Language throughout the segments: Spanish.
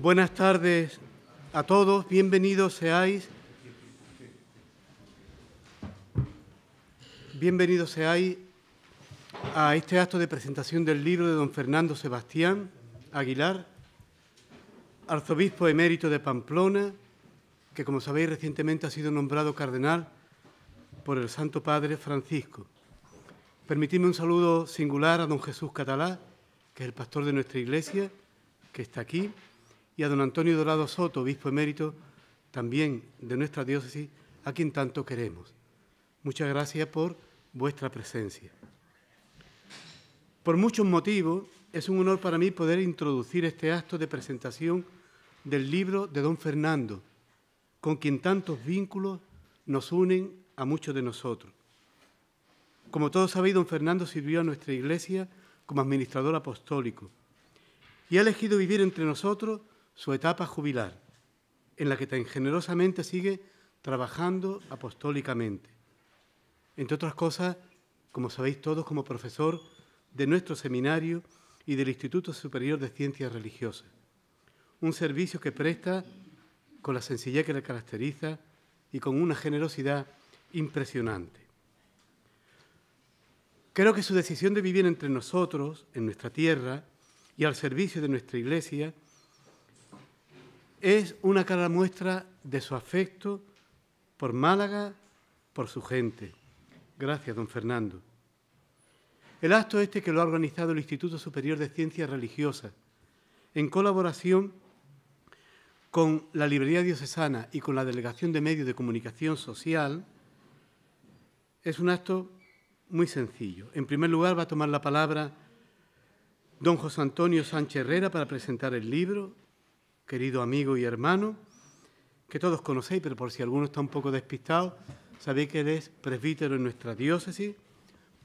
Buenas tardes a todos, bienvenidos seáis. Bienvenidos seáis a este acto de presentación del libro de don Fernando Sebastián Aguilar, arzobispo emérito de Pamplona, que como sabéis recientemente ha sido nombrado cardenal por el Santo Padre Francisco. Permitidme un saludo singular a don Jesús Catalá, que es el pastor de nuestra iglesia, que está aquí, y a don Antonio Dorado Soto, obispo emérito, también de nuestra diócesis, a quien tanto queremos. Muchas gracias por vuestra presencia. Por muchos motivos, es un honor para mí poder introducir este acto de presentación del libro de don Fernando, con quien tantos vínculos nos unen a muchos de nosotros. Como todos sabéis, don Fernando sirvió a nuestra Iglesia como administrador apostólico y ha elegido vivir entre nosotros su etapa jubilar, en la que tan generosamente sigue trabajando apostólicamente. Entre otras cosas, como sabéis todos, como profesor de nuestro seminario y del Instituto Superior de Ciencias Religiosas, un servicio que presta con la sencillez que le caracteriza y con una generosidad impresionante. Creo que su decisión de vivir entre nosotros, en nuestra tierra y al servicio de nuestra Iglesia, es una clara muestra de su afecto por Málaga, por su gente. Gracias, don Fernando. El acto este que lo ha organizado el Instituto Superior de Ciencias Religiosas, en colaboración con la Librería Diocesana y con la Delegación de Medios de Comunicación Social, es un acto muy sencillo. En primer lugar, va a tomar la palabra don José Antonio Sánchez Herrera para presentar el libro, querido amigo y hermano, que todos conocéis, pero por si alguno está un poco despistado, sabéis que él es presbítero en nuestra diócesis,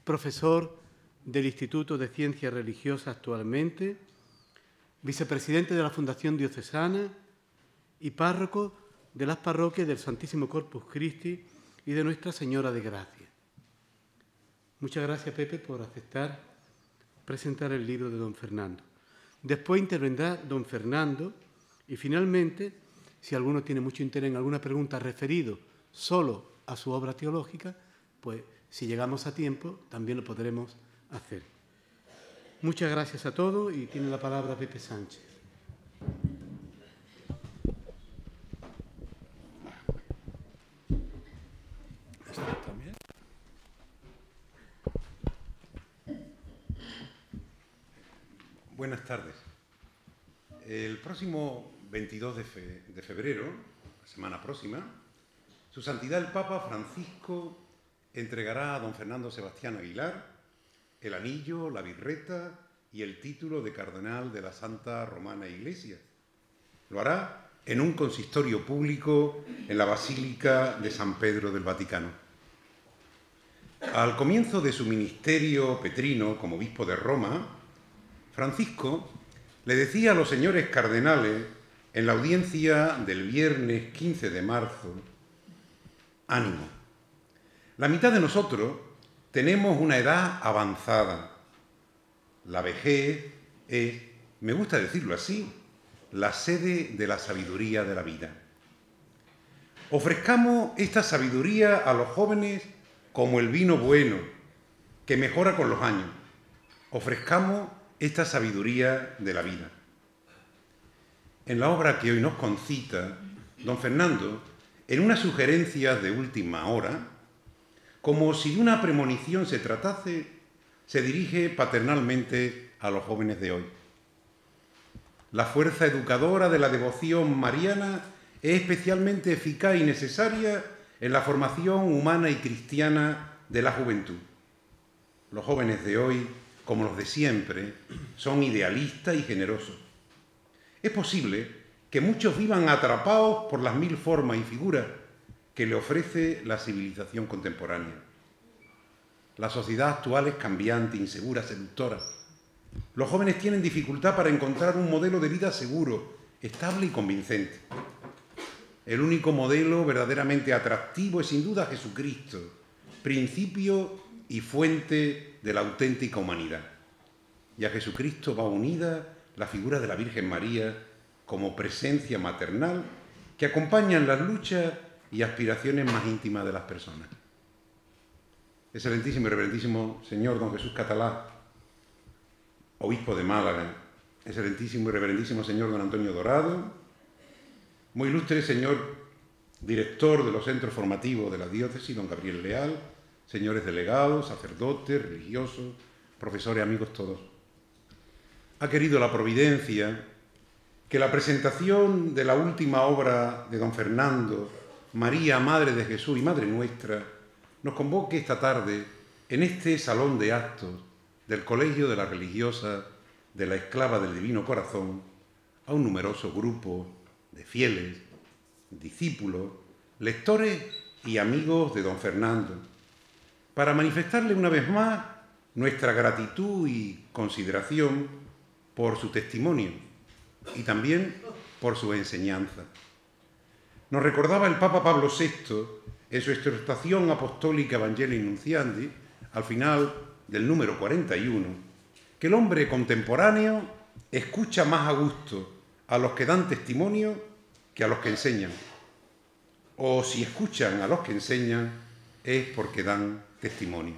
profesor del Instituto de Ciencias Religiosas actualmente, vicepresidente de la Fundación Diocesana y párroco de las parroquias del Santísimo Corpus Christi y de Nuestra Señora de Gracia. Muchas gracias, Pepe, por aceptar presentar el libro de don Fernando. Después intervendrá don Fernando y, finalmente, si alguno tiene mucho interés en alguna pregunta referido solo a su obra teológica, pues, si llegamos a tiempo, también lo podremos hacer. Muchas gracias a todos y tiene la palabra Pepe Sánchez. Buenas tardes. El próximo 22 de febrero, la semana próxima, Su Santidad el Papa Francisco entregará a don Fernando Sebastián Aguilar el anillo, la birreta y el título de cardenal de la Santa Romana Iglesia. Lo hará en un consistorio público en la Basílica de San Pedro del Vaticano. Al comienzo de su ministerio petrino como obispo de Roma, Francisco le decía a los señores cardenales en la audiencia del viernes 15 de marzo, ánimo. La mitad de nosotros tenemos una edad avanzada. La vejez es, me gusta decirlo así, la sede de la sabiduría de la vida. Ofrezcamos esta sabiduría a los jóvenes como el vino bueno, que mejora con los años. Ofrezcamos esta sabiduría de la vida. En la obra que hoy nos concita, don Fernando, en una sugerencia de última hora, como si de una premonición se tratase, se dirige paternalmente a los jóvenes de hoy. La fuerza educadora de la devoción mariana es especialmente eficaz y necesaria en la formación humana y cristiana de la juventud. Los jóvenes de hoy, como los de siempre, son idealistas y generosos. Es posible que muchos vivan atrapados por las mil formas y figuras que le ofrece la civilización contemporánea. La sociedad actual es cambiante, insegura, seductora. Los jóvenes tienen dificultad para encontrar un modelo de vida seguro, estable y convincente. El único modelo verdaderamente atractivo es sin duda Jesucristo, principio y fuente de la auténtica humanidad. Y a Jesucristo va unida la figura de la Virgen María, como presencia maternal que acompañan las luchas y aspiraciones más íntimas de las personas. Excelentísimo y reverentísimo señor don Jesús Catalá, obispo de Málaga, excelentísimo y reverentísimo señor don Antonio Dorado, muy ilustre señor director de los centros formativos de la diócesis, don Gabriel Leal, señores delegados, sacerdotes, religiosos, profesores, amigos todos. Ha querido la providencia que la presentación de la última obra de don Fernando, María, Madre de Jesús y Madre Nuestra, nos convoque esta tarde en este salón de actos del Colegio de la Religiosa de la Esclava del Divino Corazón a un numeroso grupo de fieles, discípulos, lectores y amigos de don Fernando, para manifestarle una vez más nuestra gratitud y consideración por su testimonio y también por su enseñanza. Nos recordaba el Papa Pablo VI en su exhortación apostólica Evangelii Nuntiandi, al final del número 41, que el hombre contemporáneo escucha más a gusto a los que dan testimonio que a los que enseñan. O si escuchan a los que enseñan, es porque dan testimonio.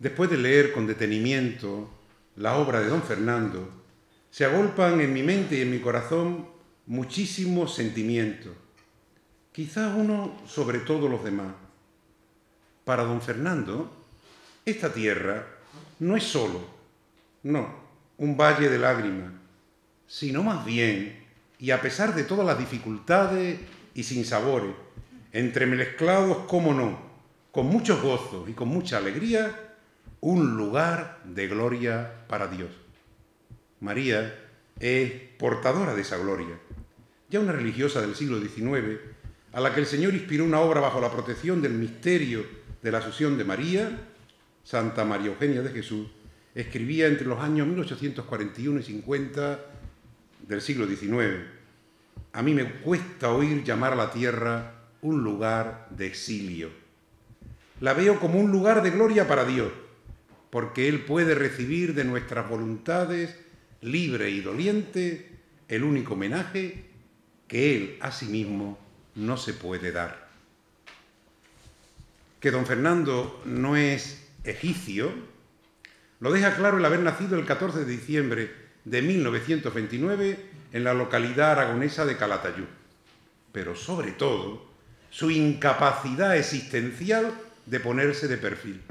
Después de leer con detenimiento la obra de don Fernando, se agolpan en mi mente y en mi corazón muchísimos sentimientos, quizás uno sobre todo los demás. Para don Fernando, esta tierra no es solo, no, un valle de lágrimas, sino más bien, y a pesar de todas las dificultades y sinsabores, entremezclados, cómo no, con muchos gozos y con mucha alegría, un lugar de gloria para Dios. María es portadora de esa gloria, ya una religiosa del siglo XIX, a la que el Señor inspiró una obra bajo la protección del misterio de la Asunción de María. Santa María Eugenia de Jesús escribía entre los años 1841 y 50 del siglo XIX. A mí me cuesta oír llamar a la tierra un lugar de exilio. La veo como un lugar de gloria para Dios, porque Él puede recibir de nuestras voluntades, libre y doliente, el único homenaje que Él a sí mismo no se puede dar. Que don Fernando no es egipcio lo deja claro el haber nacido el 14 de diciembre de 1929 en la localidad aragonesa de Calatayud, pero sobre todo su incapacidad existencial de ponerse de perfil.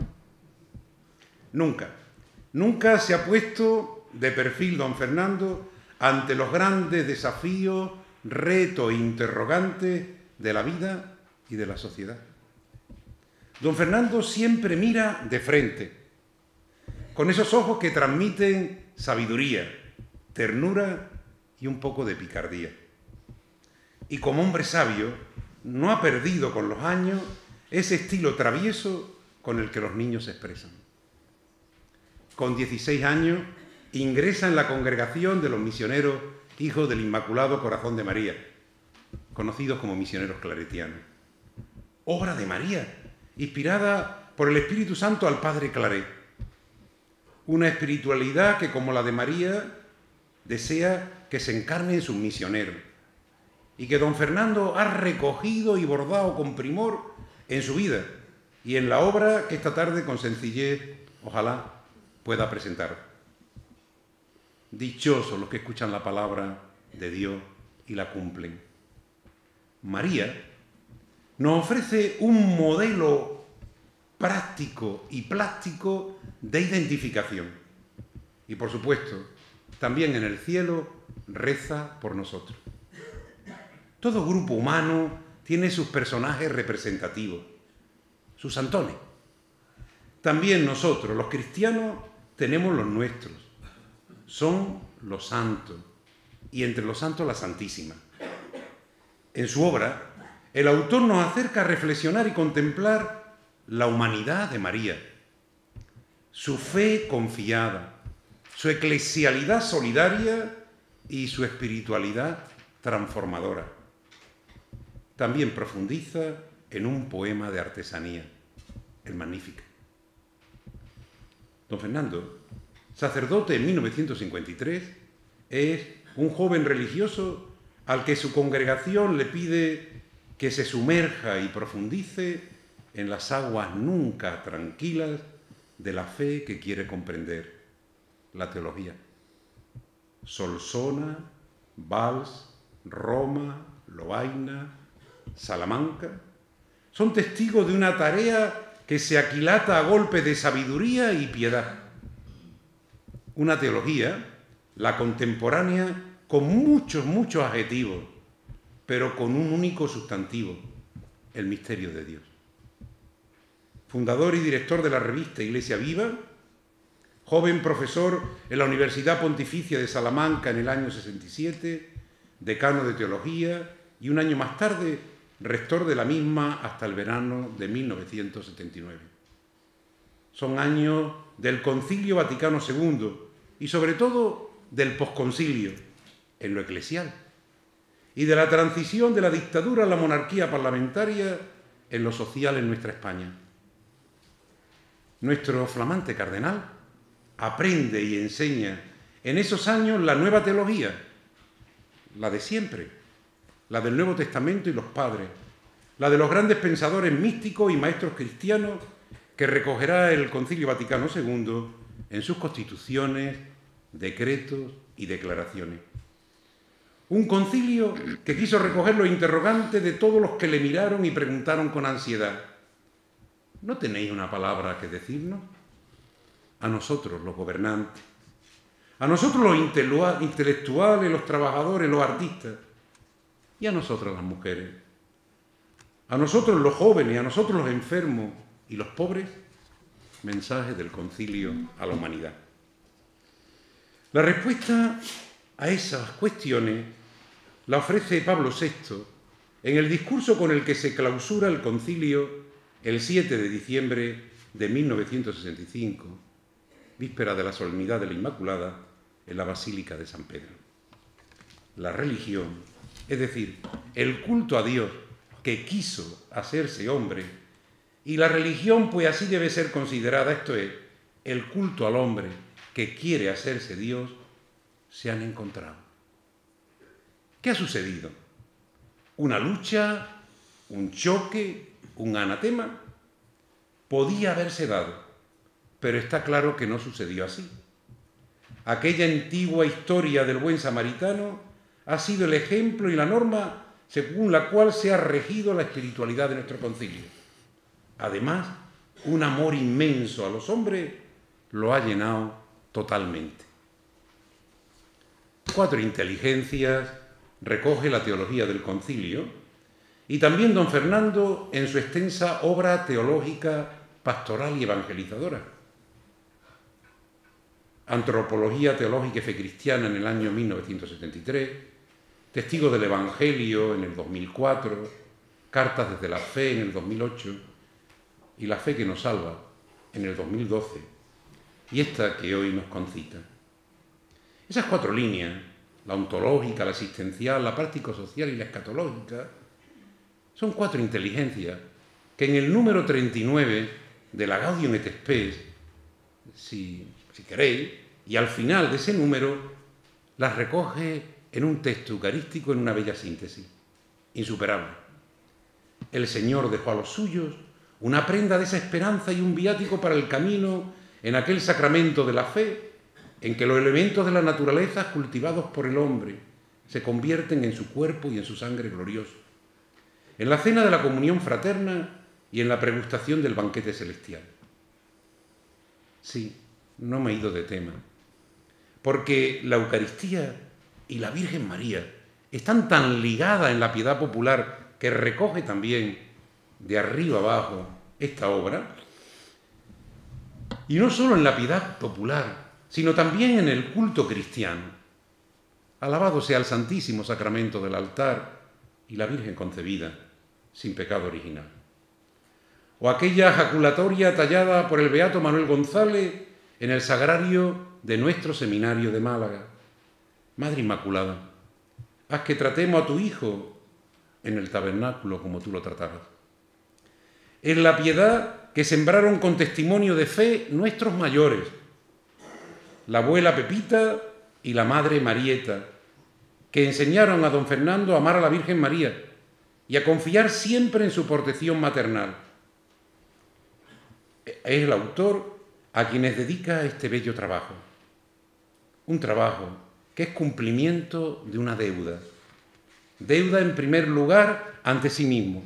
Nunca se ha puesto de perfil don Fernando ante los grandes desafíos, retos e interrogantes de la vida y de la sociedad. Don Fernando siempre mira de frente, con esos ojos que transmiten sabiduría, ternura y un poco de picardía. Y como hombre sabio, no ha perdido con los años ese estilo travieso con el que los niños se expresan. Con 16 años, ingresa en la congregación de los misioneros Hijos del Inmaculado Corazón de María, conocidos como Misioneros Claretianos. Obra de María, inspirada por el Espíritu Santo al Padre Claret. Una espiritualidad que, como la de María, desea que se encarne en sus misioneros y que don Fernando ha recogido y bordado con primor en su vida y en la obra que esta tarde con sencillez, ojalá, pueda presentar. Dichosos los que escuchan la palabra de Dios y la cumplen. María nos ofrece un modelo práctico y plástico de identificación. Y por supuesto, también en el cielo reza por nosotros. Todo grupo humano tiene sus personajes representativos, sus santones. También nosotros, los cristianos, tenemos los nuestros. Son los santos, y entre los santos la Santísima. En su obra, el autor nos acerca a reflexionar y contemplar la humanidad de María, su fe confiada, su eclesialidad solidaria y su espiritualidad transformadora. También profundiza en un poema de artesanía, el Magnífico. Don Fernando, sacerdote en 1953, es un joven religioso al que su congregación le pide que se sumerja y profundice en las aguas nunca tranquilas de la fe que quiere comprender, la teología. Solsona, Valls, Roma, Lovaina, Salamanca, son testigos de una tarea que se aquilata a golpe de sabiduría y piedad. Una teología, la contemporánea, con muchos adjetivos, pero con un único sustantivo, el misterio de Dios. Fundador y director de la revista Iglesia Viva, joven profesor en la Universidad Pontificia de Salamanca en el año 67, decano de teología y un año más tarde rector de la misma hasta el verano de 1979. Son años del Concilio Vaticano II y sobre todo del posconcilio en lo eclesial y de la transición de la dictadura a la monarquía parlamentaria en lo social en nuestra España. Nuestro flamante cardenal aprende y enseña en esos años la nueva teología, la de siempre, la del Nuevo Testamento y los padres, la de los grandes pensadores místicos y maestros cristianos que recogerá el Concilio Vaticano II en sus constituciones, decretos y declaraciones. Un concilio que quiso recoger los interrogantes de todos los que le miraron y preguntaron con ansiedad: ¿no tenéis una palabra que decirnos? A nosotros los gobernantes, a nosotros los intelectuales, los trabajadores, los artistas, y a nosotras las mujeres, a nosotros los jóvenes, a nosotros los enfermos y los pobres. Mensajes del concilio a la humanidad. La respuesta a esas cuestiones la ofrece Pablo VI en el discurso con el que se clausura el concilio el 7 de diciembre de 1965, víspera de la solemnidad de la Inmaculada, en la Basílica de San Pedro. La religión, es decir, el culto a Dios que quiso hacerse hombre, y la religión pues así debe ser considerada, esto es, el culto al hombre que quiere hacerse Dios, se han encontrado. ¿Qué ha sucedido? ¿Una lucha? ¿Un choque? ¿Un anatema? Podía haberse dado, pero está claro que no sucedió así. Aquella antigua historia del buen samaritano ha sido el ejemplo y la norma según la cual se ha regido la espiritualidad de nuestro concilio. Además, un amor inmenso a los hombres lo ha llenado totalmente. Cuatro inteligencias recoge la teología del concilio, y también don Fernando en su extensa obra teológica, pastoral y evangelizadora. Antropología teológica y fe cristiana en el año 1973, Testigos del Evangelio en el 2004, Cartas desde la fe en el 2008 y La fe que nos salva en el 2012, y esta que hoy nos concita. Esas cuatro líneas, la ontológica, la existencial, la práctico-social y la escatológica, son cuatro inteligencias que en el número 39 de la Gaudium et Spes, si queréis, y al final de ese número, las recoge en un texto eucarístico en una bella síntesis, insuperable. El Señor dejó a los suyos una prenda de esa esperanza y un viático para el camino en aquel sacramento de la fe en que los elementos de la naturaleza cultivados por el hombre se convierten en su cuerpo y en su sangre glorioso, en la cena de la comunión fraterna y en la pregustación del banquete celestial. Sí, no me he ido de tema, porque la Eucaristía y la Virgen María están tan ligadas en la piedad popular que recoge también de arriba abajo esta obra, y no solo en la piedad popular, sino también en el culto cristiano. Alabado sea el Santísimo Sacramento del altar y la Virgen concebida sin pecado original. O aquella jaculatoria tallada por el Beato Manuel González en el sagrario de nuestro seminario de Málaga: Madre Inmaculada, haz que tratemos a tu Hijo en el tabernáculo como tú lo tratabas. En la piedad que sembraron con testimonio de fe nuestros mayores, la abuela Pepita y la madre Marieta, que enseñaron a don Fernando a amar a la Virgen María y a confiar siempre en su protección maternal. Es el autor a quienes dedica este bello trabajo. Un trabajo que es cumplimiento de una deuda. Deuda en primer lugar ante sí mismo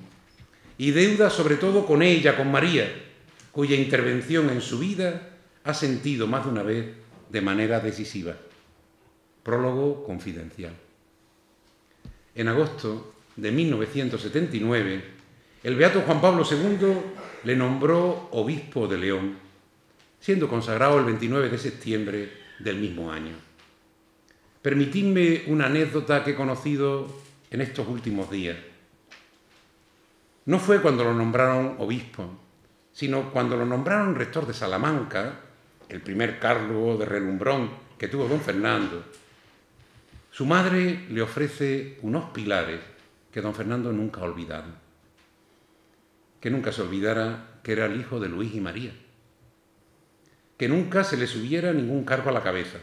y deuda sobre todo con ella, con María, cuya intervención en su vida ha sentido más de una vez de manera decisiva. Prólogo confidencial. En agosto de 1979, el Beato Juan Pablo II le nombró obispo de León, siendo consagrado el 29 de septiembre del mismo año. Permitidme una anécdota que he conocido en estos últimos días. No fue cuando lo nombraron obispo, sino cuando lo nombraron rector de Salamanca, el primer cargo de relumbrón que tuvo don Fernando. Su madre le ofrece unos pilares que don Fernando nunca ha olvidado. Que nunca se olvidara que era el hijo de Luis y María. Que nunca se le subiera ningún cargo a la cabeza.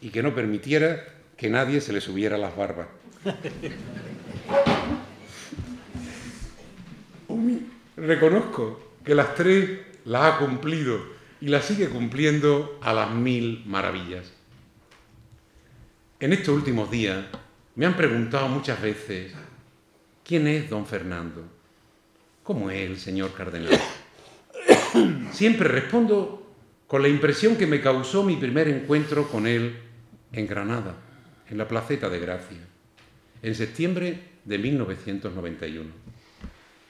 Y que no permitiera que nadie se le subiera las barbas. Reconozco que las tres las ha cumplido y las sigue cumpliendo a las mil maravillas. En estos últimos días me han preguntado muchas veces ¿quién es don Fernando? ¿Cómo es el señor cardenal? Siempre respondo con la impresión que me causó mi primer encuentro con él en Granada, en la Placeta de Gracia, en septiembre de 1991.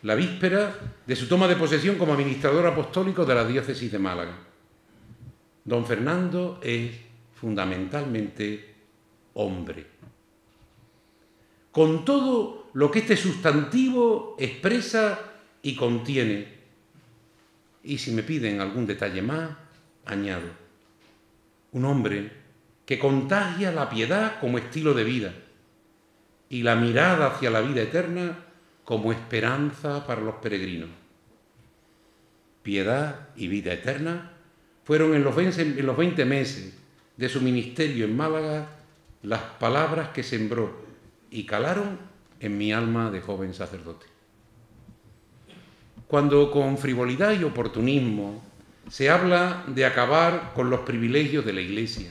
La víspera de su toma de posesión como administrador apostólico de la diócesis de Málaga. Don Fernando es fundamentalmente hombre. Con todo lo que este sustantivo expresa y contiene. Y si me piden algún detalle más, añado. Un hombre que contagia la piedad como estilo de vida y la mirada hacia la vida eterna como esperanza para los peregrinos. Piedad y vida eterna fueron en los 20 meses de su ministerio en Málaga las palabras que sembró y calaron en mi alma de joven sacerdote. Cuando con frivolidad y oportunismo se habla de acabar con los privilegios de la Iglesia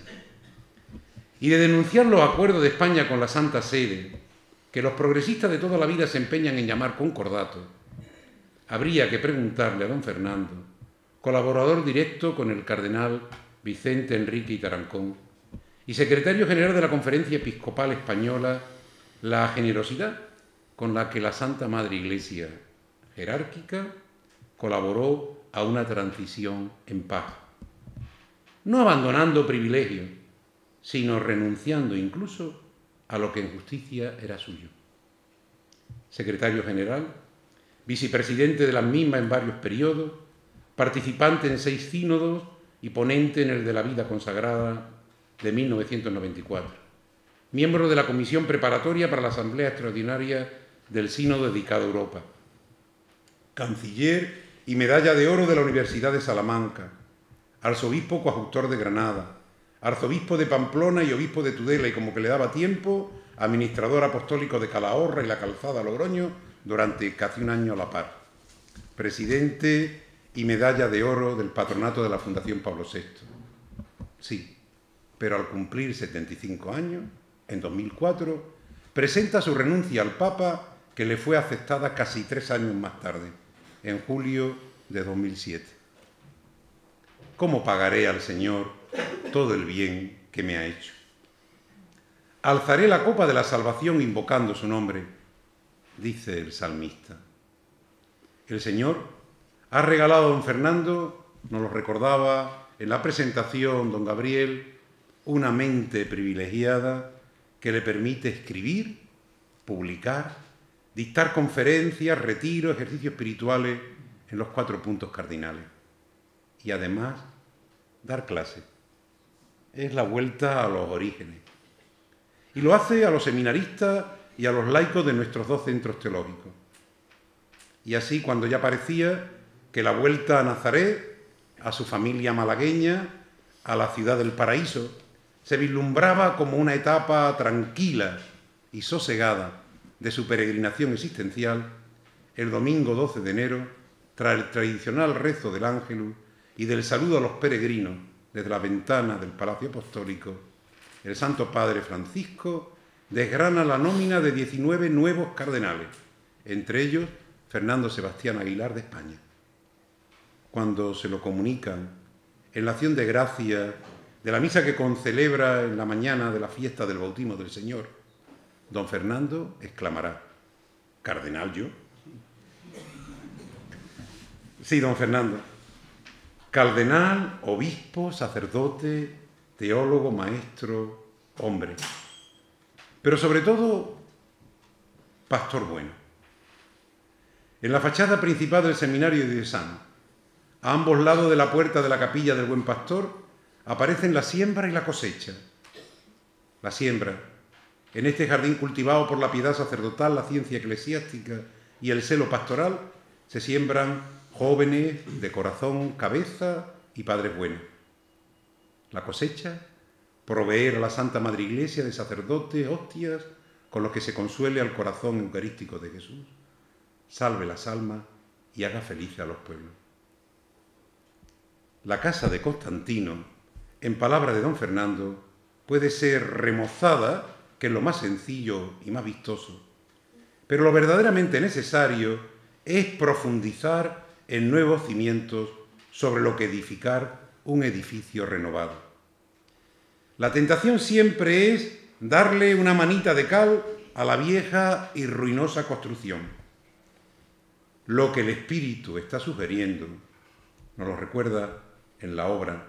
y de denunciar los acuerdos de España con la Santa Sede, que los progresistas de toda la vida se empeñan en llamar concordato, habría que preguntarle a don Fernando, colaborador directo con el cardenal Vicente Enrique y Tarancón y secretario general de la Conferencia Episcopal Española, la generosidad con la que la Santa Madre Iglesia jerárquica colaboró a una transición en paz, no abandonando privilegios, sino renunciando incluso a lo que en justicia era suyo. Secretario general, vicepresidente de las mismas en varios periodos, participante en 6 sínodos y ponente en el de la vida consagrada de 1994. Miembro de la comisión preparatoria para la Asamblea Extraordinaria del Sínodo dedicado a Europa. Canciller y medalla de oro de la Universidad de Salamanca. Arzobispo coadjutor de Granada. Arzobispo de Pamplona y obispo de Tudela y, como que le daba tiempo, administrador apostólico de Calahorra y la Calzada Logroño durante casi un año a la par. Presidente y medalla de oro del patronato de la Fundación Pablo VI. Sí, pero al cumplir 75 años, en 2004, presenta su renuncia al Papa, que le fue aceptada casi 3 años más tarde, en julio de 2007. ¿Cómo pagaré al Señor todo el bien que me ha hecho? Alzaré la copa de la salvación invocando su nombre, dice el salmista. El Señor ha regalado a don Fernando, nos lo recordaba en la presentación don Gabriel, una mente privilegiada que le permite escribir, publicar, dictar conferencias, retiros, ejercicios espirituales en los 4 puntos cardinales. Y además, dar clases. Es la vuelta a los orígenes. Y lo hace a los seminaristas y a los laicos de nuestros 2 centros teológicos. Y así, cuando ya parecía que la vuelta a Nazaret, a su familia malagueña, a la ciudad del paraíso, se vislumbraba como una etapa tranquila y sosegada de su peregrinación existencial, el domingo 12 de enero, tras el tradicional rezo del Ángelus y del saludo a los peregrinos desde la ventana del Palacio Apostólico, el Santo Padre Francisco desgrana la nómina de 19 nuevos cardenales, entre ellos Fernando Sebastián Aguilar de España. Cuando se lo comunican en la acción de gracia de la misa que concelebra en la mañana de la fiesta del bautismo del Señor, don Fernando exclamará: ¿cardenal yo? Sí, don Fernando. Cardenal, obispo, sacerdote, teólogo, maestro, hombre. Pero sobre todo, pastor bueno. En la fachada principal del seminario de Diocesano, a ambos lados de la puerta de la capilla del Buen Pastor, aparecen la siembra y la cosecha. La siembra, en este jardín cultivado por la piedad sacerdotal, la ciencia eclesiástica y el celo pastoral, se siembran jóvenes de corazón, cabeza y padres buenos. La cosecha, proveer a la Santa Madre Iglesia de sacerdotes, hostias, con los que se consuele al corazón eucarístico de Jesús, salve las almas y haga felices a los pueblos. La casa de Constantino, en palabra de don Fernando, puede ser remozada, que es lo más sencillo y más vistoso. Pero lo verdaderamente necesario es profundizar en nuevos cimientos sobre lo que edificar un edificio renovado. La tentación siempre es darle una manita de cal a la vieja y ruinosa construcción. Lo que el Espíritu está sugiriendo nos lo recuerda en la obra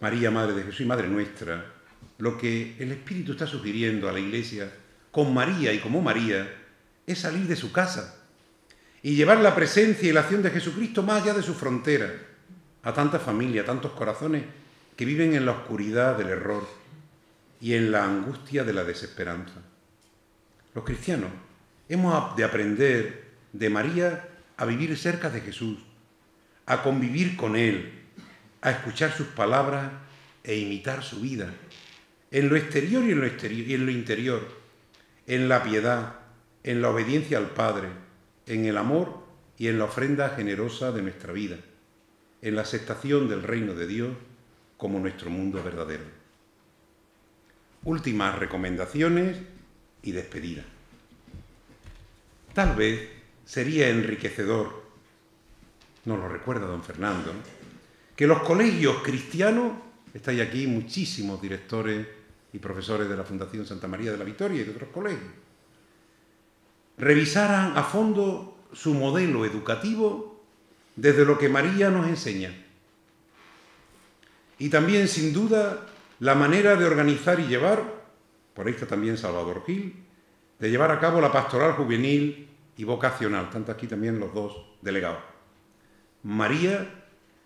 María, Madre de Jesús y Madre Nuestra, lo que el Espíritu está sugiriendo a la Iglesia con María y como María es salir de su casa y llevar la presencia y la acción de Jesucristo más allá de su frontera, a tantas familias, a tantos corazones que viven en la oscuridad del error y en la angustia de la desesperanza. Los cristianos hemos de aprender de María a vivir cerca de Jesús, a convivir con Él, a escuchar sus palabras e imitar su vida, en lo exterior y en lo interior, en la piedad, en la obediencia al Padre, en el amor y en la ofrenda generosa de nuestra vida, en la aceptación del reino de Dios como nuestro mundo verdadero. Últimas recomendaciones y despedida. Tal vez sería enriquecedor, nos lo recuerda don Fernando, que los colegios cristianos, estáis aquí muchísimos directores y profesores de la Fundación Santa María de la Victoria y de otros colegios, revisaran a fondo su modelo educativo desde lo que María nos enseña. Y también, sin duda, la manera de organizar y llevar, por ahí está también Salvador Gil, de llevar a cabo la pastoral juvenil y vocacional, tanto aquí también los dos delegados. María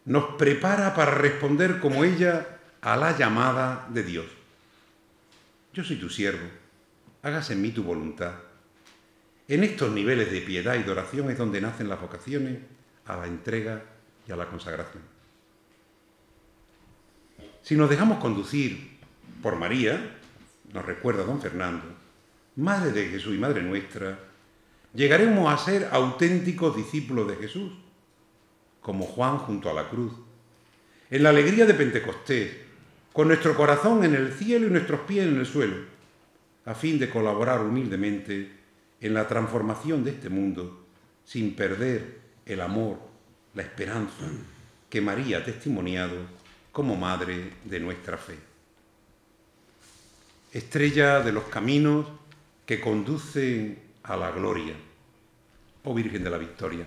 nos prepara para responder como ella a la llamada de Dios. Yo soy tu siervo, hágase en mí tu voluntad. En estos niveles de piedad y de oración es donde nacen las vocaciones a la entrega y a la consagración. Si nos dejamos conducir por María, nos recuerda don Fernando, Madre de Jesús y Madre Nuestra, llegaremos a ser auténticos discípulos de Jesús, como Juan junto a la cruz, en la alegría de Pentecostés, con nuestro corazón en el cielo y nuestros pies en el suelo, a fin de colaborar humildemente en la transformación de este mundo, sin perder el amor, la esperanza que María ha testimoniado como madre de nuestra fe. Estrella de los caminos que conducen a la gloria, oh Virgen de la Victoria,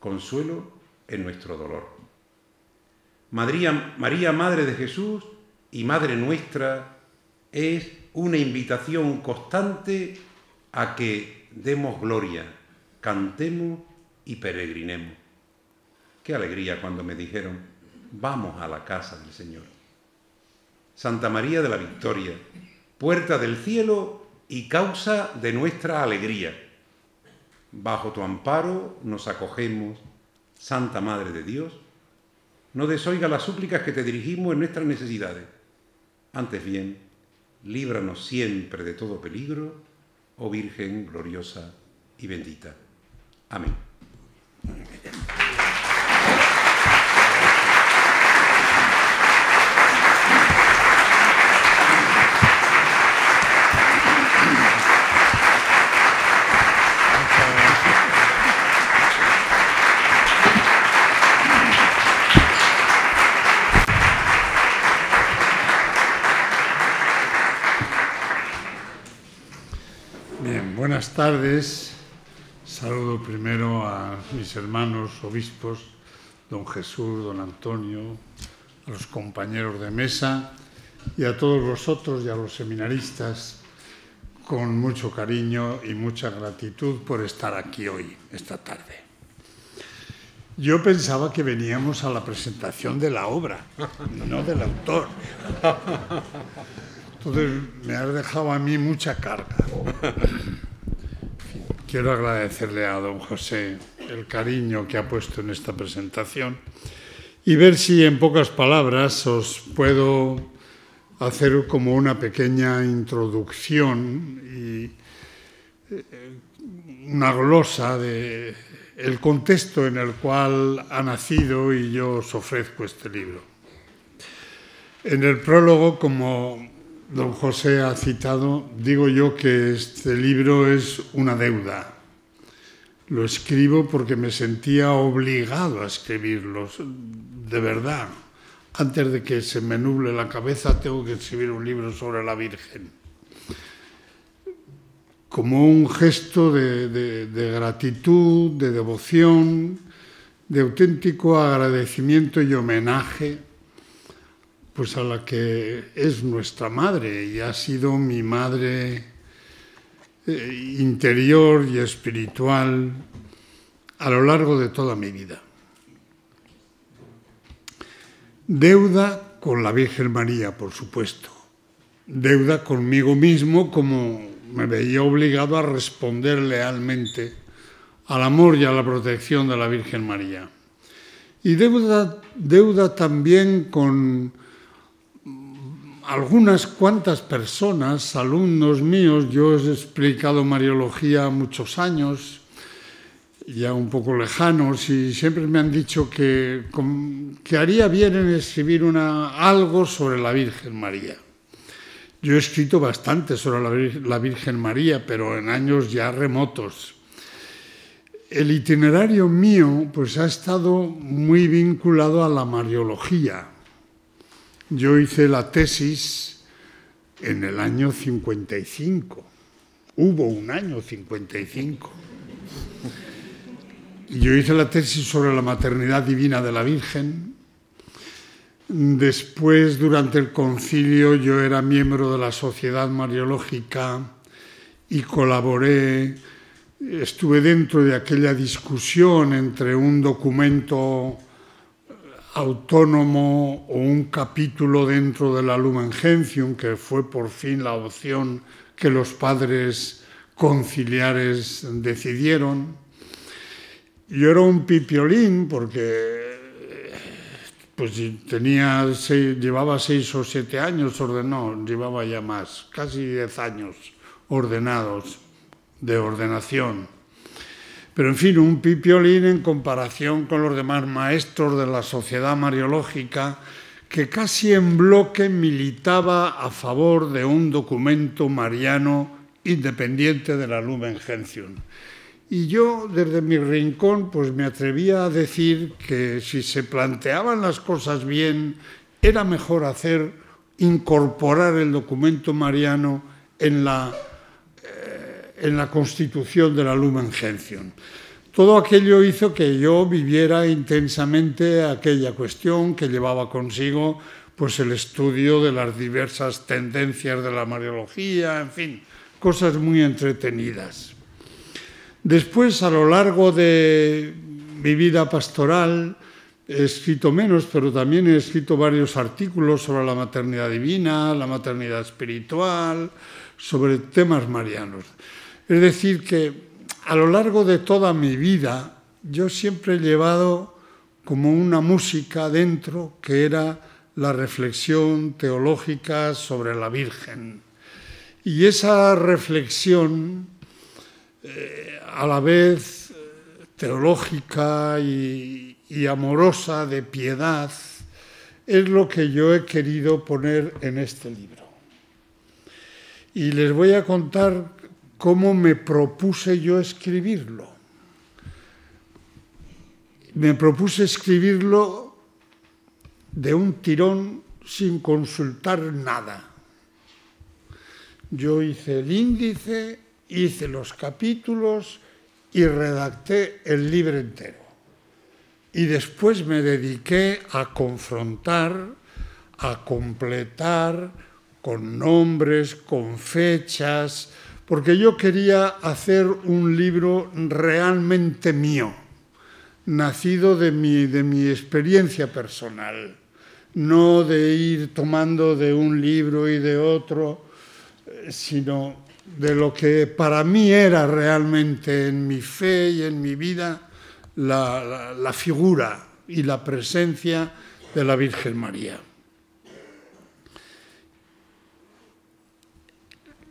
consuelo en nuestro dolor. María, Madre de Jesús y Madre Nuestra, es una invitación constante a que demos gloria, cantemos y peregrinemos. Qué alegría cuando me dijeron: vamos a la casa del Señor. Santa María de la Victoria, puerta del cielo y causa de nuestra alegría. Bajo tu amparo nos acogemos, Santa Madre de Dios. No desoiga las súplicas que te dirigimos en nuestras necesidades Antes bien, líbranos siempre de todo peligro, oh Virgen gloriosa y bendita. Amén. Buenas tardes. Saludo primero a mis hermanos obispos, don Jesús, don Antonio, a los compañeros de mesa y a todos vosotros y a los seminaristas con mucho cariño y mucha gratitud por estar aquí hoy, esta tarde. Yo pensaba que veníamos a la presentación de la obra, no del autor. Entonces me has dejado a mí mucha carga. Quiero agradecerle a don José el cariño que ha puesto en esta presentación y ver si en pocas palabras os puedo hacer como una pequeña introducción y una glosa de el contexto en el cual ha nacido y yo os ofrezco este libro. En el prólogo, como don José ha citado, digo yo que este libro es una deuda. Lo escribo porque me sentía obligado a escribirlo, de verdad. Antes de que se me nuble la cabeza, tengo que escribir un libro sobre la Virgen. Como un gesto de gratitud, de devoción, de auténtico agradecimiento y homenaje, pues a la que es nuestra madre y ha sido mi madre interior y espiritual a lo largo de toda mi vida. Deuda con la Virgen María, por supuesto. Deuda conmigo mismo, como me veía obligado a responder lealmente al amor y a la protección de la Virgen María. Y deuda también con algunas cuantas personas, alumnos míos. Yo he explicado Mariología muchos años, ya un poco lejanos, y siempre me han dicho que haría bien en escribir algo sobre la Virgen María. Yo he escrito bastante sobre la Virgen María, pero en años ya remotos. El itinerario mío pues ha estado muy vinculado a la Mariología. Yo hice la tesis en el año 55, hubo un año 55. Yo hice la tesis sobre la maternidad divina de la Virgen. Después, durante el concilio, yo era miembro de la Sociedad Mariológica y colaboré, estuve dentro de aquella discusión entre un documento autónomo o un capítulo dentro de la Lumen Gentium, que fue por fin la opción que los padres conciliares decidieron. Yo era un pipiolín porque pues llevaba 6 o 7 años ordenado, llevaba ya más, casi 10 años ordenados de ordenación. Pero, en fin, un pipiolín en comparación con los demás maestros de la Sociedad Mariológica, que casi en bloque militaba a favor de un documento mariano independiente de la Lumen Gentium. Y yo, desde mi rincón, pues me atrevía a decir que si se planteaban las cosas bien, era mejor incorporar el documento mariano en la constitución de la Lumen Gentium. Todo aquello hizo que yo viviera intensamente aquella cuestión, que llevaba consigo pues el estudio de las diversas tendencias de la Mariología, en fin, cosas muy entretenidas. Después, a lo largo de mi vida pastoral, he escrito menos, pero también he escrito varios artículos sobre la maternidad divina, la maternidad espiritual, sobre temas marianos. Es decir, que a lo largo de toda mi vida yo siempre he llevado como una música dentro, que era la reflexión teológica sobre la Virgen. Y esa reflexión, a la vez teológica y amorosa, de piedad, es lo que yo he querido poner en este libro. Y les voy a contar cómo me propuse yo escribirlo. Me propuse escribirlo de un tirón, sin consultar nada. Yo hice el índice, hice los capítulos y redacté el libro entero. Y después me dediqué a confrontar, a completar con nombres, con fechas, porque yo quería hacer un libro realmente mío, nacido de mi experiencia personal, no de ir tomando de un libro y de otro, sino de lo que para mí era realmente en mi fe y en mi vida la figura y la presencia de la Virgen María.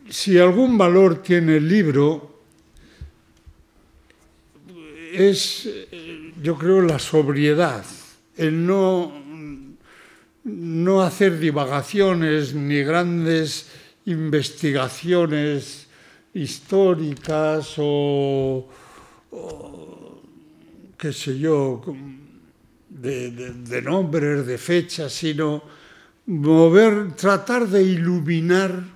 Si algún valor tiene el libro, es, yo creo, la sobriedad, el no hacer divagaciones ni grandes investigaciones históricas o qué sé yo, de nombres, de fechas, sino tratar de iluminar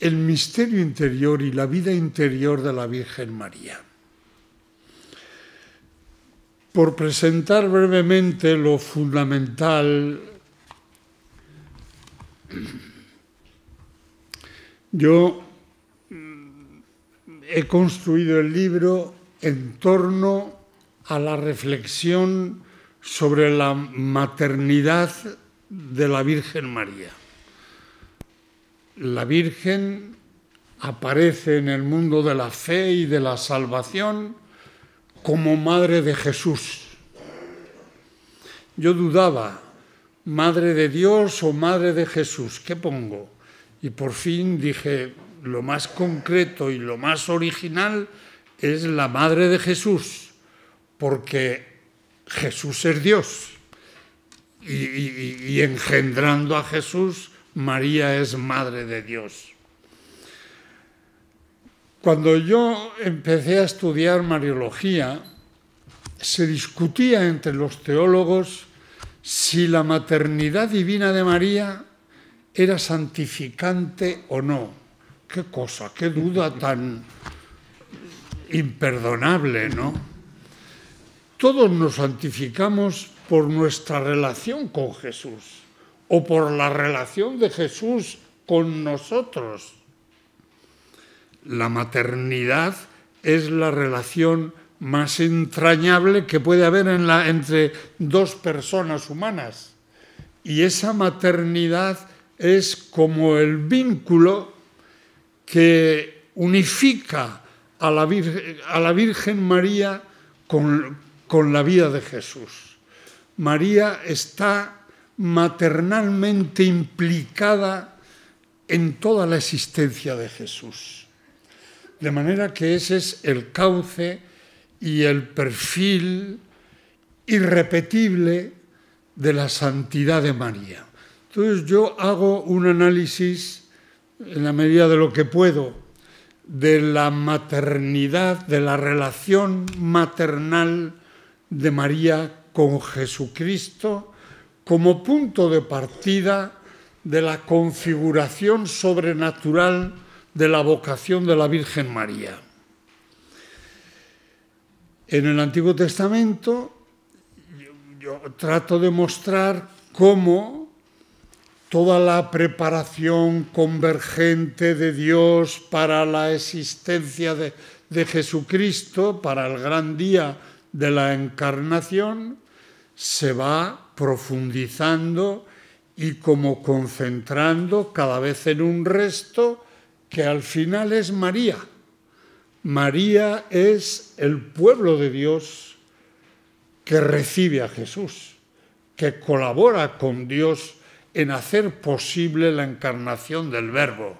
el misterio interior y la vida interior de la Virgen María. Por presentar brevemente lo fundamental, yo he construido el libro en torno a la reflexión sobre la maternidad de la Virgen María. La Virgen aparece en el mundo de la fe y de la salvación como madre de Jesús. Yo dudaba, madre de Dios o madre de Jesús, ¿qué pongo? Y por fin dije, lo más concreto y lo más original es la madre de Jesús, porque Jesús es Dios. Y engendrando a Jesús, María es madre de Dios. Cuando yo empecé a estudiar Mariología, se discutía entre los teólogos si la maternidad divina de María era santificante o no. Qué cosa, qué duda tan imperdonable, ¿no? Todos nos santificamos por nuestra relación con Jesús o por la relación de Jesús con nosotros. La maternidad es la relación más entrañable que puede haber entre dos personas humanas. Y esa maternidad es como el vínculo que unifica a la Virgen María con la vida de Jesús. María está maternalmente implicada en toda la existencia de Jesús. De manera que ese es el cauce y el perfil irrepetible de la santidad de María. Entonces yo hago un análisis, en la medida de lo que puedo, de la maternidad, de la relación maternal de María con Jesucristo, como punto de partida de la configuración sobrenatural de la vocación de la Virgen María. En el Antiguo Testamento yo trato de mostrar cómo toda la preparación convergente de Dios para la existencia de Jesucristo, para el gran día de la encarnación, se va profundizando y como concentrando cada vez en un resto que al final es María. María es el pueblo de Dios que recibe a Jesús, que colabora con Dios en hacer posible la encarnación del Verbo,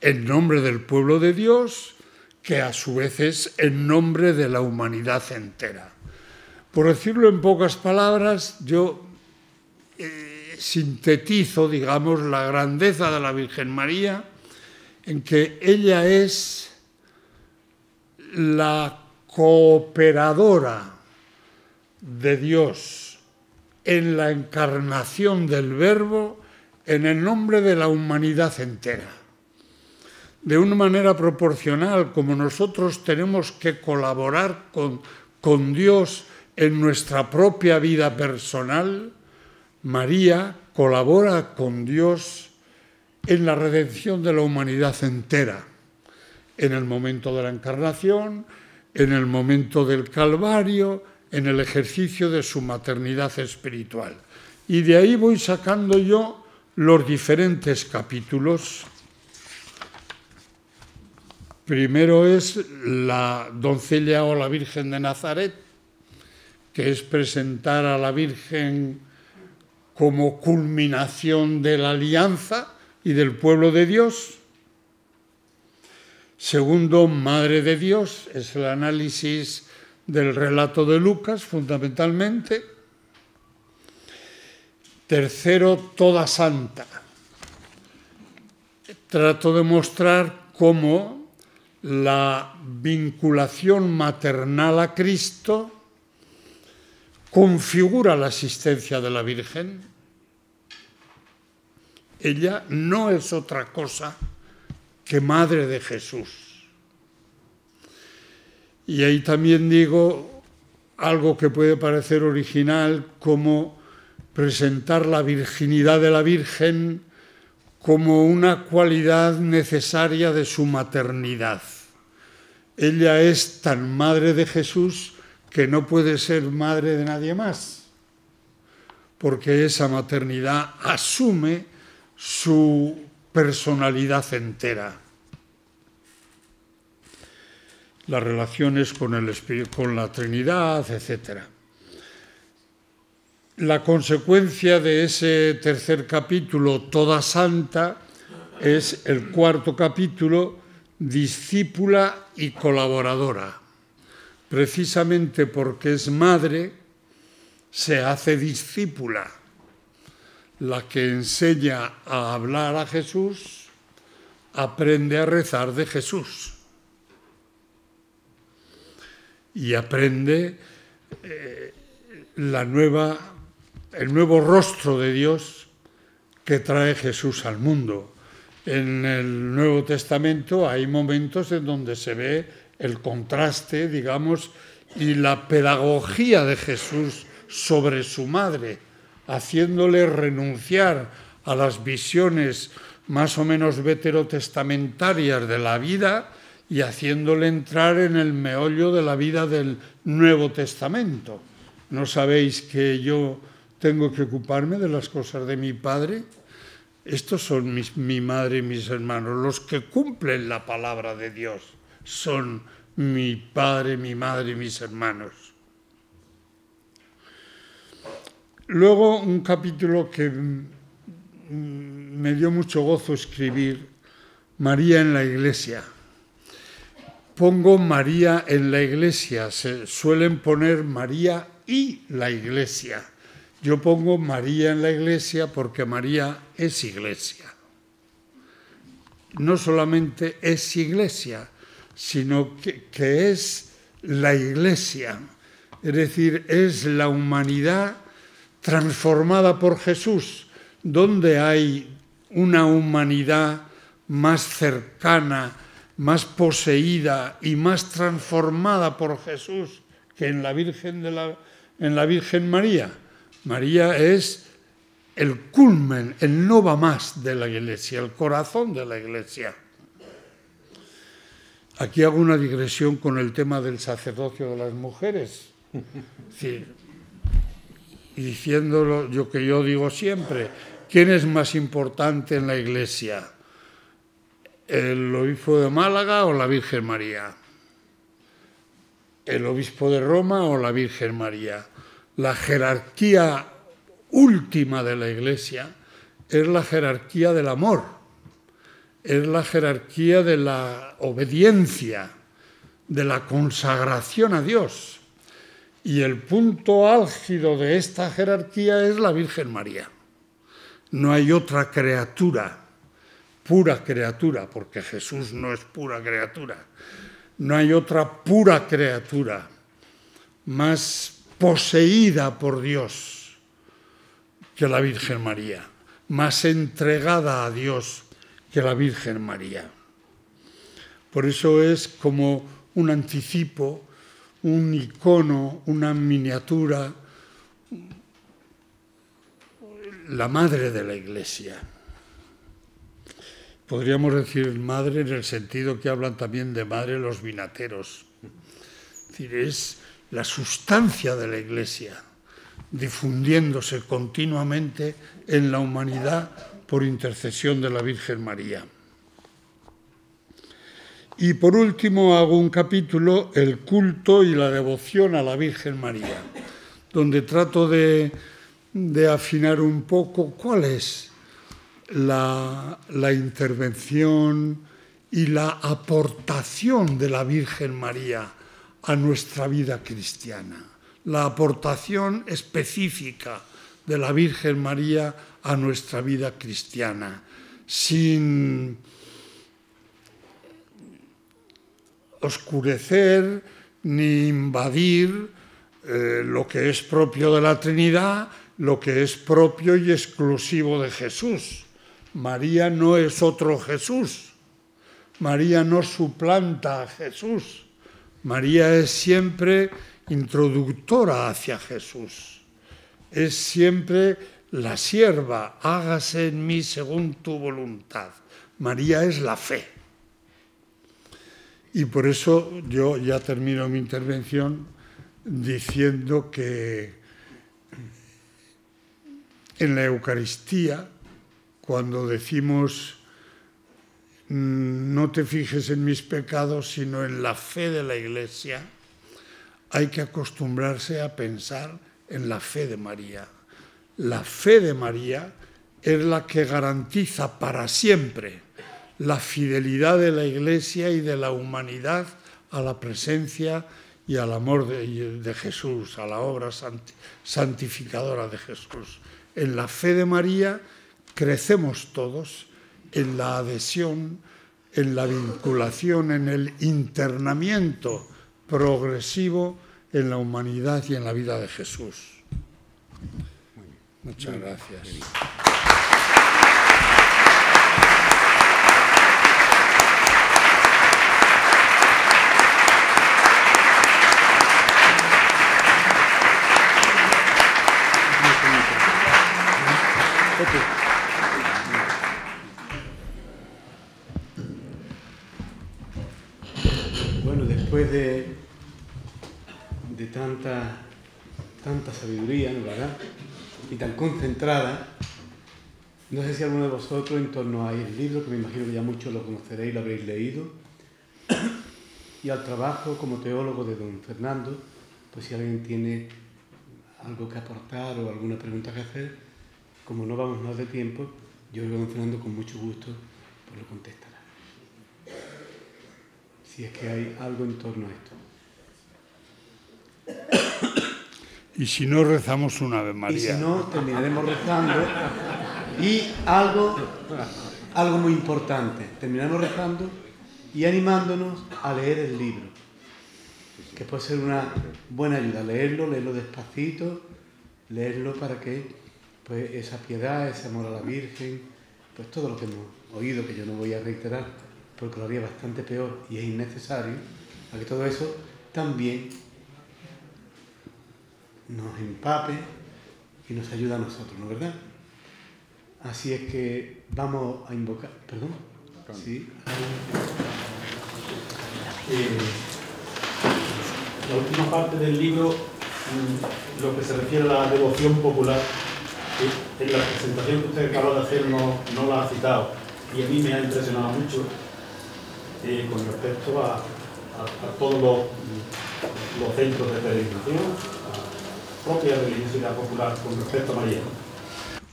en nombre del pueblo de Dios, que a su vez es en nombre de la humanidad entera. Por decirlo en pocas palabras, yo sintetizo, digamos, la grandeza de la Virgen María en que ella es la cooperadora de Dios en la encarnación del Verbo en el nombre de la humanidad entera. De una manera proporcional, como nosotros tenemos que colaborar con Dios en nuestra propia vida personal, María colabora con Dios en la redención de la humanidad entera, en el momento de la encarnación, en el momento del Calvario, en el ejercicio de su maternidad espiritual. Y de ahí voy sacando yo los diferentes capítulos. Primero es la doncella o la Virgen de Nazaret, que es presentar a la Virgen como culminación de la alianza y del pueblo de Dios. Segundo, Madre de Dios, es el análisis del relato de Lucas, fundamentalmente. Tercero, toda santa. Trato de mostrar cómo la vinculación maternal a Cristo configura la existencia de la Virgen. Ella no es otra cosa que Madre de Jesús. Y ahí también digo algo que puede parecer original, como presentar la virginidad de la Virgen como una cualidad necesaria de su maternidad. Ella es tan Madre de Jesús que no puede ser madre de nadie más, porque esa maternidad asume su personalidad entera. Las relaciones con el Espíritu, con la Trinidad, etc. La consecuencia de ese tercer capítulo, Toda Santa, es el cuarto capítulo, Discípula y Colaboradora. Precisamente porque es madre, se hace discípula, la que enseña a hablar a Jesús, aprende a rezar de Jesús. Y aprende el nuevo rostro de Dios que trae Jesús al mundo. En el Nuevo Testamento hay momentos en donde se ve el contraste, digamos, y la pedagogía de Jesús sobre su madre, haciéndole renunciar a las visiones más o menos veterotestamentarias de la vida y haciéndole entrar en el meollo de la vida del Nuevo Testamento. ¿No sabéis que yo tengo que ocuparme de las cosas de mi padre? Estos son mi madre y mis hermanos, los que cumplen la palabra de Dios. Son mi padre, mi madre y mis hermanos. Luego, un capítulo que me dio mucho gozo escribir, María en la Iglesia. Pongo María en la Iglesia, se suelen poner María y la Iglesia. Yo pongo María en la Iglesia porque María es Iglesia. No solamente es Iglesia, sino que es la Iglesia, es decir, es la humanidad transformada por Jesús. ¿Dónde hay una humanidad más cercana, más poseída y más transformada por Jesús que en la Virgen María? María es el culmen, el no va más de la Iglesia, el corazón de la Iglesia. Aquí hago una digresión con el tema del sacerdocio de las mujeres. Es decir, diciéndolo lo que yo digo siempre, ¿quién es más importante en la Iglesia? ¿El obispo de Málaga o la Virgen María? ¿El obispo de Roma o la Virgen María? la jerarquía última de la Iglesia es la jerarquía del amor, es la jerarquía de la obediencia, de la consagración a Dios. Y el punto álgido de esta jerarquía es la Virgen María. No hay otra criatura, pura criatura, porque Jesús no es pura criatura. No hay otra pura criatura más poseída por Dios que la Virgen María, más entregada a Dios que la Virgen María. Por eso es como un anticipo, un icono, una miniatura, la madre de la Iglesia. Podríamos decir madre en el sentido que hablan también de madre los vinateros. Es decir, es la sustancia de la Iglesia, difundiéndose continuamente en la humanidad por intercesión de la Virgen María. Y por último hago un capítulo, el culto y la devoción a la Virgen María, donde trato de afinar un poco cuál es la intervención y la aportación de la Virgen María a nuestra vida cristiana, la aportación específica de la Virgen María a nuestra vida cristiana, sin oscurecer ni invadir lo que es propio de la Trinidad, lo que es propio y exclusivo de Jesús. María no es otro Jesús, María no suplanta a Jesús, María es siempre introductora hacia Jesús, es siempre la sierva, hágase en mí según tu voluntad. María es la fe. Y por eso yo ya termino mi intervención diciendo que en la Eucaristía, cuando decimos no te fijes en mis pecados, sino en la fe de la Iglesia, hay que acostumbrarse a pensar en la fe de María. La fe de María es la que garantiza para siempre la fidelidad de la Iglesia y de la humanidad a la presencia y al amor de Jesús, a la obra santificadora de Jesús. En la fe de María crecemos todos en la adhesión, en la vinculación, en el internamiento progresivo en la humanidad y en la vida de Jesús. Muchas gracias. Bueno, después de tanta sabiduría, ¿no, verdad? Y tan concentrada, no sé si alguno de vosotros en torno a el libro, que me imagino que ya muchos lo conoceréis, lo habréis leído, y al trabajo como teólogo de don Fernando, pues si alguien tiene algo que aportar o alguna pregunta que hacer, como no vamos más de tiempo, yo creo que don Fernando con mucho gusto pues lo contestará. Si es que hay algo en torno a esto. Y si no, rezamos una Ave María. Y si no, terminaremos rezando. Y algo muy importante, terminaremos rezando y animándonos a leer el libro, que puede ser una buena ayuda. Leerlo despacito, leerlo para que pues, esa piedad, ese amor a la Virgen, pues todo lo que hemos oído, que yo no voy a reiterar, porque lo haría bastante peor y es innecesario, a que todo eso también nos empape y nos ayuda a nosotros, ¿no es verdad? Así es que vamos a invocar... ¿Perdón? Sí. La última parte del libro, lo que se refiere a la devoción popular, ¿sí? En la presentación que usted acaba de hacer no la ha citado, y a mí me ha impresionado mucho con respecto a todos los centros de peregrinación, propia religiosidad popular con respecto a María?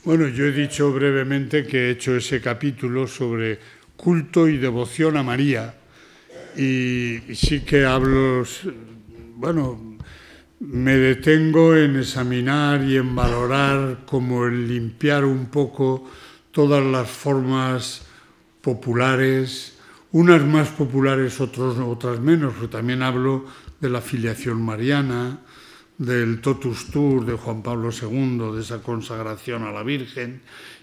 Bueno, yo he dicho brevemente que he hecho ese capítulo sobre culto y devoción a María, y sí que hablo, bueno, me detengo en examinar y en valorar como el limpiar un poco todas las formas populares, unas más populares, otras menos, pero también hablo de la filiación mariana, del totus tur de Juan Pablo II, de esa consagración a la Virgen,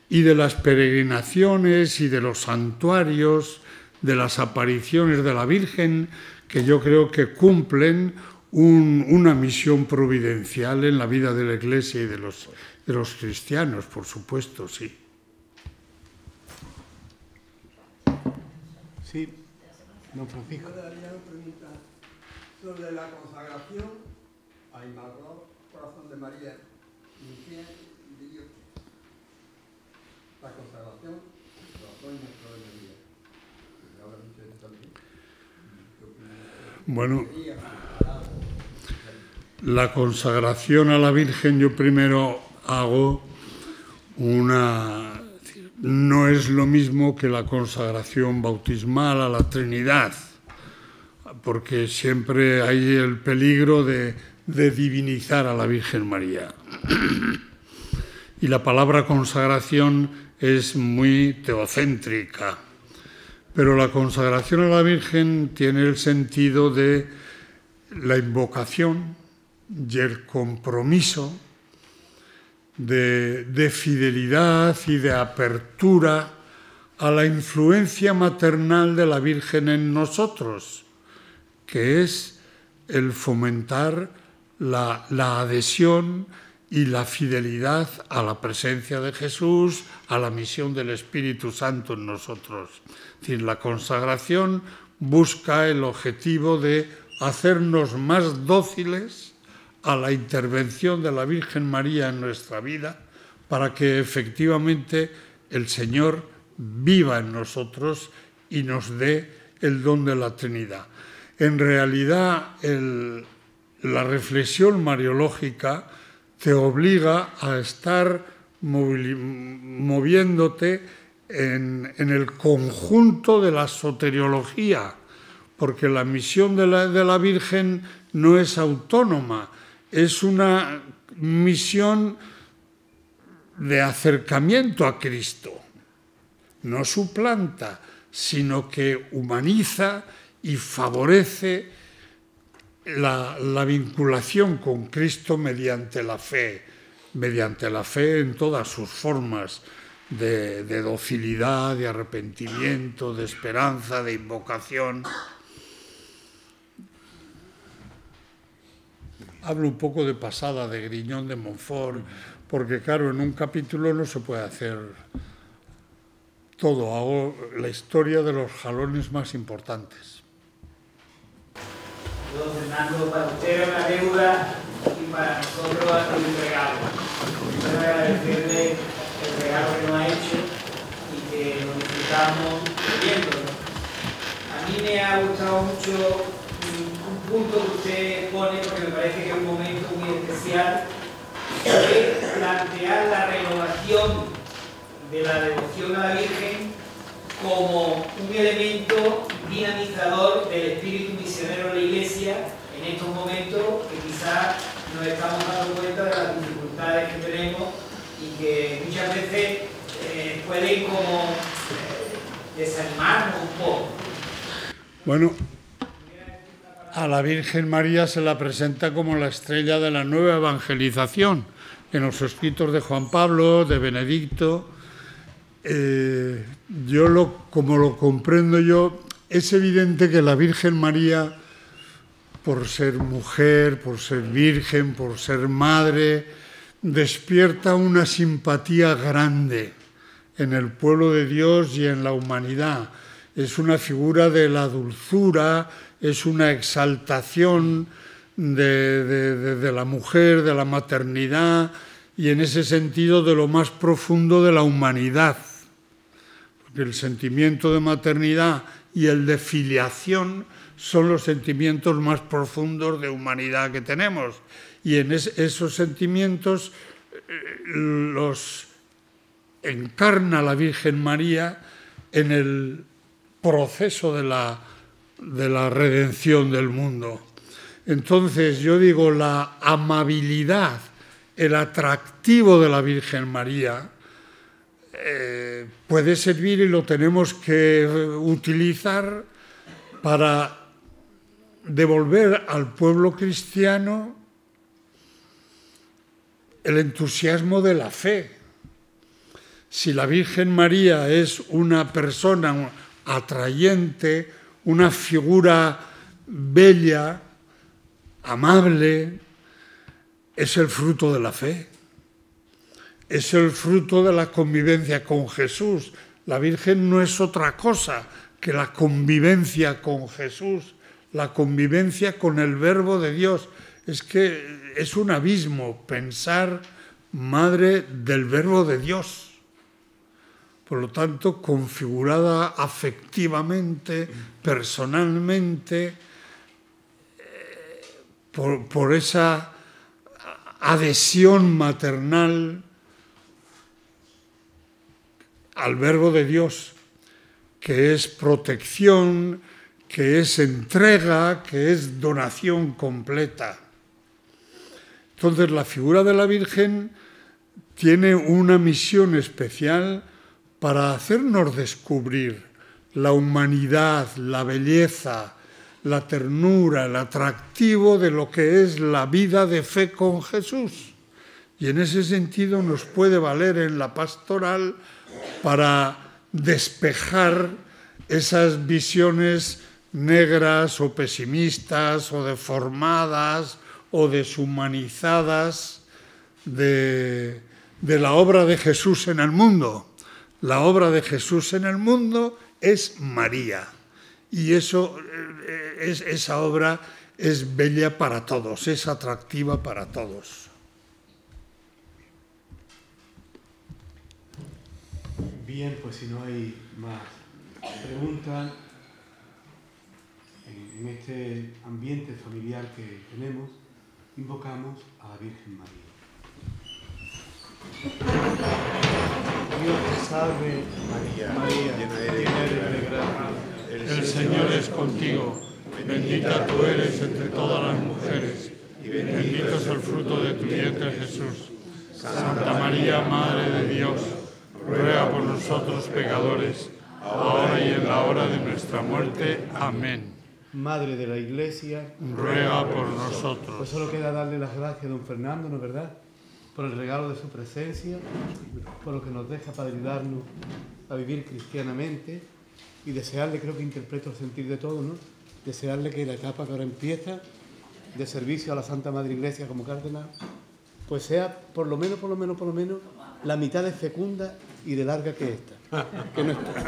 y de las peregrinaciones y de los santuarios, de las apariciones de la Virgen, que yo creo que cumplen una misión providencial en la vida de la Iglesia y de los cristianos, por supuesto, sí. Sí, don Francisco. Yo le haría una pregunta sobre la consagración al Inmaculado Corazón de María. ¿Qué diría usted? La consagración al Corazón Inmaculado de María. ¿Le habla mucho de esto también? Bueno, la consagración a la Virgen, yo primero hago una... No es lo mismo que la consagración bautismal a la Trinidad, porque siempre hay el peligro de divinizar a la Virgen María. Y la palabra consagración es muy teocéntrica, pero la consagración a la Virgen tiene el sentido de la invocación y el compromiso de fidelidad y de apertura a la influencia maternal de la Virgen en nosotros, que es el fomentar la adhesión y la fidelidad a la presencia de Jesús, a la misión del Espíritu Santo en nosotros. Es decir, la consagración busca el objetivo de hacernos más dóciles a la intervención de la Virgen María en nuestra vida, para que efectivamente el Señor viva en nosotros y nos dé el don de la Trinidad. En realidad, la reflexión mariológica te obliga a estar moviéndote en el conjunto de la soteriología, porque la misión de la Virgen no es autónoma, es una misión de acercamiento a Cristo. No suplanta, sino que humaniza y favorece la vinculación con Cristo mediante la fe en todas sus formas de docilidad, de arrepentimiento, de esperanza, de invocación. Hablo un poco de pasada, de Griñón, de Montfort, porque claro, en un capítulo no se puede hacer todo. Hago la historia de los jalones más importantes. Don Fernando, para usted era una deuda y para nosotros ha sido un regalo. Quiero agradecerle el regalo que nos ha hecho y que nos disfrutamos viéndolo. A mí me ha gustado mucho punto que usted pone, porque me parece que es un momento muy especial, de plantear la renovación de la devoción a la Virgen como un elemento dinamizador del espíritu misionero de la Iglesia en estos momentos que quizás nos estamos dando cuenta de las dificultades que tenemos y que muchas veces pueden como desanimarnos un poco. Bueno, a la Virgen María se la presenta como la estrella de la nueva evangelización. En los escritos de Juan Pablo, de Benedicto, como lo comprendo yo, es evidente que la Virgen María, por ser mujer, por ser virgen, por ser madre, despierta una simpatía grande en el pueblo de Dios y en la humanidad. Es una figura de la dulzura, es una exaltación de la mujer, de la maternidad y en ese sentido de lo más profundo de la humanidad. Porque el sentimiento de maternidad y el de filiación son los sentimientos más profundos de humanidad que tenemos y en esos sentimientos los encarna la Virgen María en el proceso de la redención del mundo. Entonces, yo digo, la amabilidad, el atractivo de la Virgen María puede servir, y lo tenemos que utilizar para devolver al pueblo cristiano el entusiasmo de la fe. Si la Virgen María es una persona atrayente, una figura bella, amable, es el fruto de la fe, es el fruto de la convivencia con Jesús. La Virgen no es otra cosa que la convivencia con Jesús, la convivencia con el Verbo de Dios. Es que es un abismo pensar madre del Verbo de Dios. Por lo tanto, configurada afectivamente, personalmente, por esa adhesión maternal al Verbo de Dios, que es protección, que es entrega, que es donación completa. Entonces, la figura de la Virgen tiene una misión especial para hacernos descubrir la humanidad, la belleza, la ternura, el atractivo de lo que es la vida de fe con Jesús. Y en ese sentido nos puede valer en la pastoral para despejar esas visiones negras o pesimistas o deformadas o deshumanizadas de la obra de Jesús en el mundo. La obra de Jesús en el mundo es María, y esa obra es bella para todos, es atractiva para todos. Bien, pues si no hay más preguntas, en este ambiente familiar que tenemos, invocamos a la Virgen María. Dios te salve, María, llena eres de gracia, el Señor es contigo, bendita tú eres entre todas las mujeres, y bendito es el fruto de tu vientre, Jesús. Santa María, Madre de Dios, ruega por nosotros pecadores, ahora y en la hora de nuestra muerte. Amén. Madre de la Iglesia, ruega por nosotros. Pues solo queda darle las gracias a don Fernando, ¿no es verdad?, por el regalo de su presencia, por lo que nos deja para ayudarnos a vivir cristianamente, y desearle, creo que interpreto el sentir de todo, ¿no?, desearle que la etapa que ahora empieza de servicio a la Santa Madre Iglesia como cardenal, pues sea por lo menos la mitad de fecunda y de larga que esta. Que no tengamos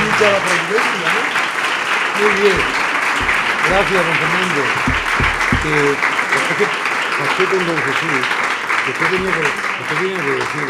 mucha la presencia, ¿no? Muy bien. Gracias, don Fernando. Los que tengo en Jesús, los que tienen que decir